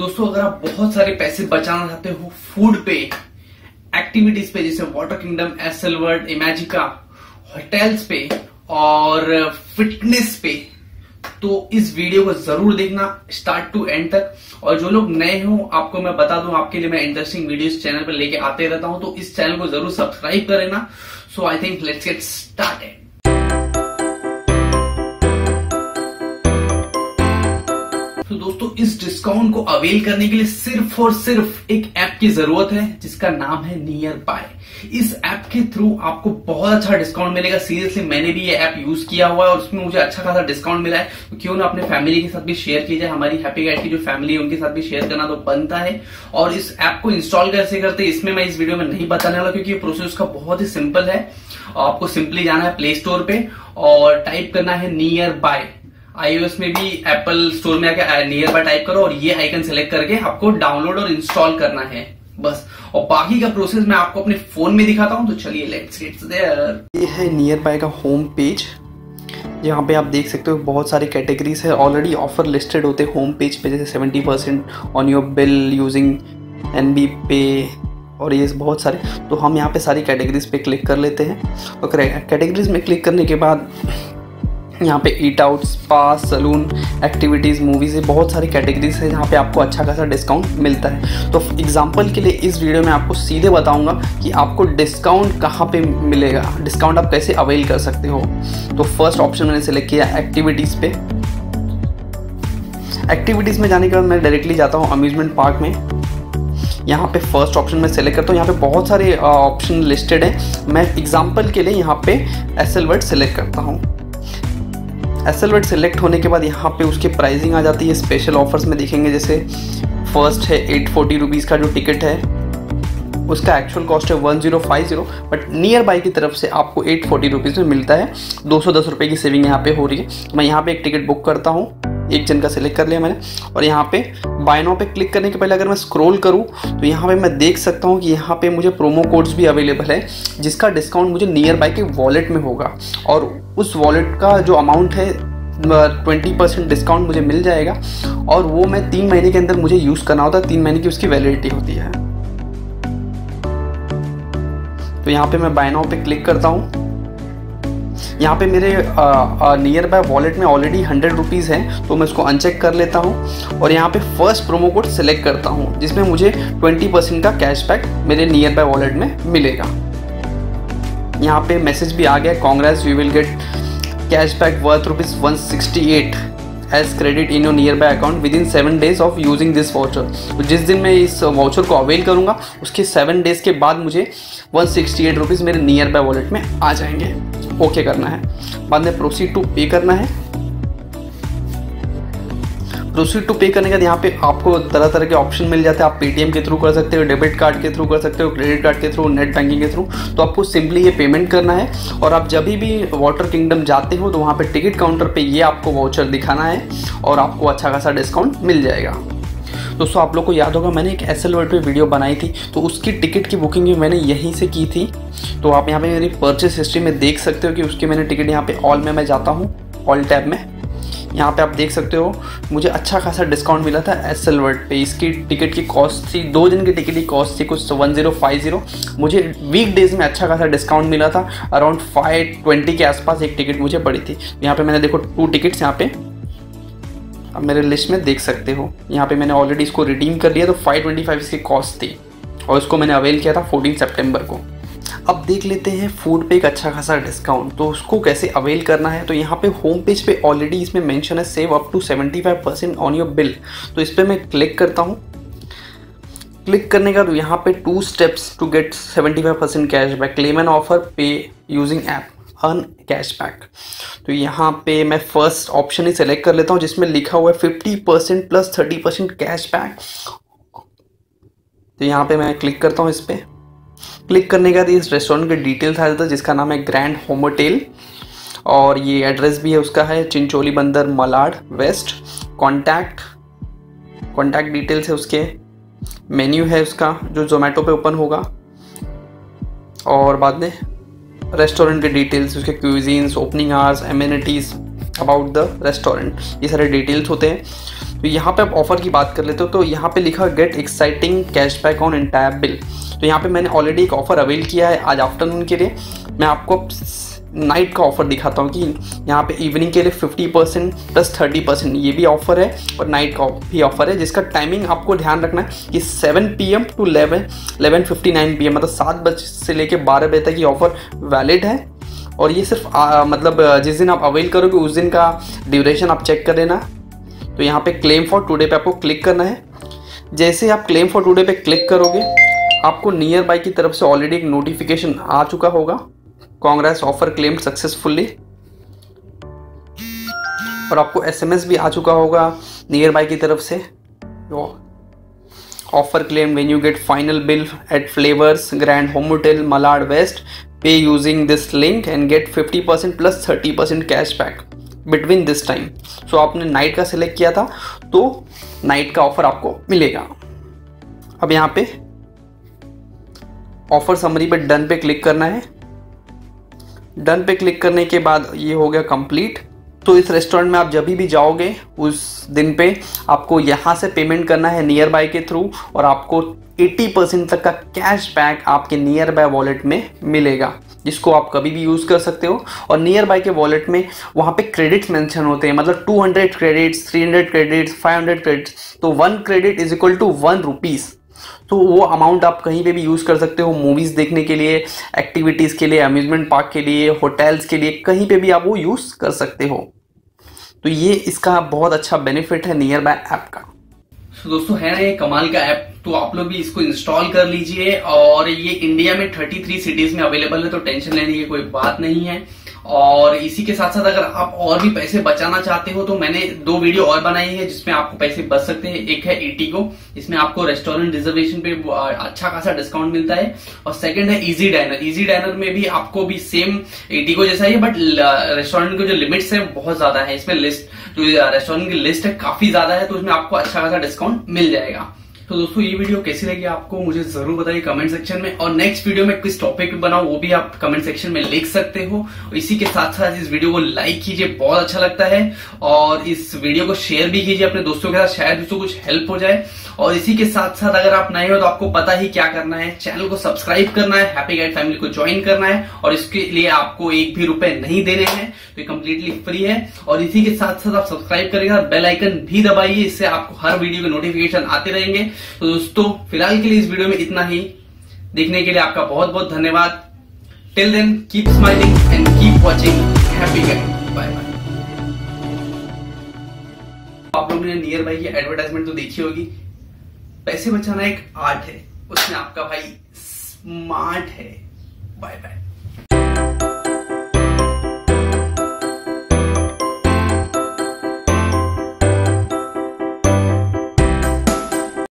दोस्तों अगर आप बहुत सारे पैसे बचाना चाहते हो फूड पे, एक्टिविटीज पे जैसे Water Kingdom, Essel World, Imagica, hotels पे और फिटनेस पे, तो इस वीडियो को जरूर देखना स्टार्ट टू एंड तक। और जो लोग नए हो आपको मैं बता दूं, आपके लिए मैं इंटरेस्टिंग वीडियोस चैनल पर लेके आते रहता हूं, तो इस चैनल को जरूर सब्सक्राइब करें ना। So I think let's get started. तो दोस्तों इस डिस्काउंट को अवेल करने के लिए सिर्फ और सिर्फ एक ऐप की जरूरत है जिसका नाम है नियरबाय। इस ऐप के थ्रू आपको बहुत अच्छा डिस्काउंट मिलेगा। सीरियसली मैंने भी ये ऐप यूज किया हुआ है और उसमें मुझे अच्छा खासा डिस्काउंट मिला है, तो क्यों ना अपने फैमिली के साथ भी शेयर की जाए। हमारी हैप्पी गाइड की जो फैमिली है उनके साथ भी शेयर करना तो बनता है। और इस ऐप को इंस्टॉल कैसे करते हैं इसमें मैं इस वीडियो में नहीं बताने वाला, क्योंकि ये प्रोसेस का बहुत ही सिंपल है। आपको सिंपली जाना है प्ले स्टोर पे और टाइप करना है नियरबाय। iOS में भी एप्पल स्टोर में आके नियरबाय टाइप करो और ये आइकन सेलेक्ट करके आपको डाउनलोड और इंस्टॉल करना है बस। और बाकी का प्रोसेस मैं आपको अपने फोन में दिखाता हूं, तो चलिए लेट्स गेट देयर। ये है नियरबाय का होम पेज, यहाँ पे आप देख सकते हो बहुत सारी कैटेगरीज है। ऑलरेडी ऑफर लिस्टेड होते हैं होम पेज पे, जैसे 70% on your bill using NB pay और ये बहुत सारे। तो हम यहाँ पे सारी कैटेगरीज पे क्लिक कर लेते हैं और कैटेगरीज में क्लिक करने के बाद यहाँ पे eat out, spa, salon, activities, movies, ये बहुत सारी कैटेगरीज है जहाँ पे आपको अच्छा खासा डिस्काउंट मिलता है। तो एग्जांपल के लिए इस वीडियो में आपको सीधे बताऊँगा कि आपको डिस्काउंट कहाँ पे मिलेगा, डिस्काउंट आप कैसे अवेल कर सकते हो। तो फर्स्ट ऑप्शन मैंने सेलेक्ट किया एक्टिविटीज़ पे। एक्टिविटीज़ में जाने के बाद मैं डायरेक्टली जाता हूँ अम्यूज़मेंट पार्क में। यहाँ पे फर्स्ट ऑप्शन में सेलेक्ट करता हूँ। यहाँ पे बहुत सारे ऑप्शन लिस्टेड हैं, मैं एग्जाम्पल के लिए यहाँ पे एसेल वर्ड सेलेक्ट करता हूँ। एसेल वर्ड सेलेक्ट होने के बाद यहाँ पे उसके प्राइसिंग आ जाती है। स्पेशल ऑफर्स में देखेंगे जैसे फर्स्ट है 840 रुपीज़ का जो टिकट है उसका एक्चुअल कॉस्ट है 1050, बट नियरबाय की तरफ से आपको 840 रुपीज़ में मिलता है। 210 रुपये की सेविंग यहाँ पे हो रही है। मैं यहाँ पे एक टिकट बुक करता हूँ, एक जन का सेलेक्ट कर लिया मैंने। और यहाँ पे बाय नाउ पे क्लिक करने के पहले अगर मैं स्क्रॉल करूँ तो यहाँ पे मैं देख सकता हूँ कि यहाँ पे मुझे प्रोमो कोड्स भी अवेलेबल है जिसका डिस्काउंट मुझे नियरबाय के वॉलेट में होगा और उस वॉलेट का जो अमाउंट है 20% डिस्काउंट मुझे मिल जाएगा। और वो मैं 3 महीने के अंदर मुझे यूज़ करना होता है, 3 महीने की उसकी वैलिडिटी होती है। तो यहाँ पे मैं बाय नाउ पे क्लिक करता हूँ। यहाँ पे मेरे नियरबाय वॉलेट में ऑलरेडी 100 रुपीज़ है, तो मैं उसको अनचेक कर लेता हूँ और यहाँ पे फर्स्ट प्रोमो कोड सेलेक्ट करता हूँ जिसमें मुझे 20% का कैशबैक मेरे नियरबाय वॉलेट में मिलेगा। यहाँ पे मैसेज भी आ गया, congrats you will get cashback worth ₹168 as credit in your nearby account within 7 days of using this voucher. तो जिस दिन मैं इस वाउचर को अवेल करूँगा उसके 7 डेज़ के बाद मुझे ₹168 मेरे नियरबाय वॉलेट में आ जाएंगे। ओके करना है, बाद में प्रोसीड टू पे करना है। प्रोसीड टू पे करने के बाद यहाँ पे आपको तरह तरह के ऑप्शन मिल जाते हैं। आप पेटीएम के थ्रू कर सकते हो, डेबिट कार्ड के थ्रू कर सकते हो, क्रेडिट कार्ड के थ्रू, नेट बैंकिंग के थ्रू। तो आपको सिंपली ये पेमेंट करना है और आप जब भी वाटर किंगडम जाते हो तो वहाँ पे टिकट काउंटर पे ये आपको वाउचर दिखाना है और आपको अच्छा खासा डिस्काउंट मिल जाएगा। दोस्तों आप लोग को याद होगा मैंने एक एसेल वर्ल्ड पे वीडियो बनाई थी, तो उसकी टिकट की बुकिंग भी मैंने यहीं से की थी। तो आप यहाँ पे मेरी परचेस हिस्ट्री में देख सकते हो कि उसके मैंने टिकट यहाँ पे ऑल में मैं जाता हूँ, ऑल टैब में। यहाँ पे आप देख सकते हो मुझे अच्छा खासा डिस्काउंट मिला था एसेल वर्ल्ड पे। इसकी टिकट की कॉस्ट थी, 2 दिन की टिकट की कॉस्ट थी कुछ 1050। मुझे वीकडेज़ में अच्छा खासा डिस्काउंट मिला था, अराउंड 520 के आसपास एक टिकट मुझे पड़ी थी। यहाँ पर मैंने देखो 2 टिकट्स यहाँ पे अब मेरे लिस्ट में देख सकते हो। यहाँ पे मैंने ऑलरेडी इसको रिडीम कर लिया, तो 525 इसकी कॉस्ट थी और इसको मैंने अवेल किया था 14 सितंबर को। अब देख लेते हैं फूड पे एक अच्छा खासा डिस्काउंट, तो उसको कैसे अवेल करना है। तो यहाँ पे होम पेज पे ऑलरेडी इसमें मेंशन है save up to 75% on your bill. तो इस पर मैं क्लिक करता हूँ। क्लिक करने का यहाँ पे 2 steps to get 75% cashback, claim an offer pay using app earn cashback. तो यहाँ पे मैं फर्स्ट ऑप्शन ही सेलेक्ट कर लेता हूँ जिसमें लिखा हुआ है 50% प्लस 30% कैशबैक। तो यहाँ पे मैं क्लिक करता हूँ। इस पर क्लिक करने के बाद इस रेस्टोरेंट के डिटेल्स आ जाता है जिसका नाम है ग्रैंड होमटेल और ये एड्रेस भी है उसका है Chincholi Bunder Malad west. Contact details है उसके, मेन्यू है उसका जो जोमेटो पे ओपन होगा और बाद में रेस्टोरेंट के डिटेल्स, उसके cuisines, opening hours, amenities, about the restaurant, ये सारे डिटेल्स होते हैं। तो यहाँ पे आप ऑफ़र की बात कर लेते हो तो यहाँ पे लिखा get exciting cashback on entire bill. तो यहाँ पे मैंने ऑलरेडी एक ऑफ़र अवेल किया है आज आफ्टरनून के लिए। मैं आपको नाइट का ऑफ़र दिखाता हूँ कि यहाँ पे इवनिंग के लिए 50% प्लस 30% ये भी ऑफ़र है और नाइट का भी ऑफ़र है, जिसका टाइमिंग आपको ध्यान रखना है कि 7 PM टू 11:59 PM, मतलब 7 बजे से लेकर 12 बजे तक ये ऑफ़र वैलिड है। और ये सिर्फ मतलब जिस दिन आप अवेल करोगे उस दिन का ड्यूरेशन आप चेक कर लेना। तो यहाँ पे क्लेम फॉर टुडे पे आपको क्लिक करना है। जैसे आप क्लेम फॉर टुडे पे क्लिक करोगे आपको नियर बाय की तरफ से ऑलरेडी एक नोटिफिकेशन आ चुका होगा, कांग्रेस ऑफर क्लेम सक्सेसफुली, और आपको SMS भी आ चुका होगा नियर बाय की तरफ से, offer claim when you get final bill at Flavours Grand Hometel Malad west, pay using this link and get 50% plus 30% cash back between this time. So आपने night का सिलेक्ट किया था तो नाइट का ऑफ़र आपको मिलेगा। अब यहाँ पे ऑफ़र समरी पे डन पे क्लिक करना है। डन पे क्लिक करने के बाद ये हो गया कंप्लीट। तो इस रेस्टोरेंट में आप जब भी जाओगे उस दिन पे आपको यहाँ से पेमेंट करना है नियर बाय के थ्रू, और आपको 80% तक का कैशबैक आपके नियर बाय वॉलेट में मिलेगा, जिसको आप कभी भी यूज़ कर सकते हो। और नियर बाय के वॉलेट में वहाँ पे क्रेडिट्स मेंशन होते हैं, मतलब 200 क्रेडिट्स, 300 क्रेडिट्स, 500 क्रेडिट्स। तो 1 credit is equal to 1 rupees. तो वो अमाउंट आप कहीं पे भी यूज़ कर सकते हो, मूवीज़ देखने के लिए, एक्टिविटीज़ के लिए, अम्यूज़मेंट पार्क के लिए, होटल्स के लिए, कहीं पर भी आप वो यूज़ कर सकते हो। तो ये इसका बहुत अच्छा बेनिफिट है नियर बाय ऐप का। तो दोस्तों है ना ये कमाल का ऐप, तो आप लोग भी इसको इंस्टॉल कर लीजिए। और ये इंडिया में 33 सिटीज में अवेलेबल है, तो टेंशन लेने की कोई बात नहीं है। और इसी के साथ साथ अगर आप और भी पैसे बचाना चाहते हो तो मैंने 2 वीडियो और बनाई है जिसमें आपको पैसे बच सकते हैं। एक है Eatigo, इसमें आपको रेस्टोरेंट रिजर्वेशन पे अच्छा खासा डिस्काउंट मिलता है। और सेकंड है EazyDiner। EazyDiner में भी आपको भी सेम Eatigo जैसा ही है, बट रेस्टोरेंट के जो लिमिट्स है बहुत ज्यादा है। इसमें लिस्ट जो रेस्टोरेंट की लिस्ट है काफी ज्यादा है, तो इसमें आपको अच्छा खासा डिस्काउंट मिल जाएगा। तो दोस्तों ये वीडियो कैसी लगी आपको मुझे जरूर बताइए कमेंट सेक्शन में, और नेक्स्ट वीडियो में किस टॉपिक बनाऊं वो भी आप कमेंट सेक्शन में लिख सकते हो। इसी के साथ साथ इस वीडियो को लाइक कीजिए, बहुत अच्छा लगता है, और इस वीडियो को शेयर भी कीजिए अपने दोस्तों के साथ, शायद उसको कुछ हेल्प हो जाए। और इसी के साथ साथ अगर आप नए हो तो आपको पता ही क्या करना है, चैनल को सब्सक्राइब करना है, हैप्पी गाइड फैमिली को ज्वाइन करना है, और इसके लिए आपको 1 भी रुपए नहीं देने हैं, तो ये कम्प्लीटली फ्री है। और इसी के साथ साथ आप सब्सक्राइब करिएगा, बेल आइकन भी दबाइए, इससे आपको हर वीडियो के नोटिफिकेशन आते रहेंगे। तो दोस्तों फिलहाल के लिए इस वीडियो में इतना ही। देखने के लिए आपका बहुत बहुत धन्यवाद। Till then keep smiling and keep watching happy guide, bye bye. आप लोगों ने नियर बाय की एडवर्टाइजमेंट तो देखी होगी। पैसे बचाना एक आर्ट है, उसमें आपका भाई स्मार्ट है। Bye bye.